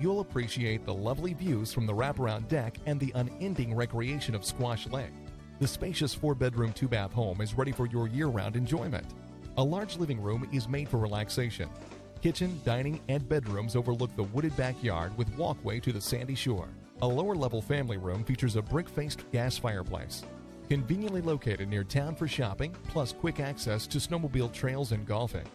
You'll appreciate the lovely views from the wraparound deck and the unending recreation of Squash Lake. The spacious 4-bedroom, 2-bath home is ready for your year-round enjoyment. A large living room is made for relaxation. Kitchen, dining, and bedrooms overlook the wooded backyard with walkway to the sandy shore. A lower-level family room features a brick-faced gas fireplace. Conveniently located near town for shopping, plus quick access to snowmobile trails and golfing.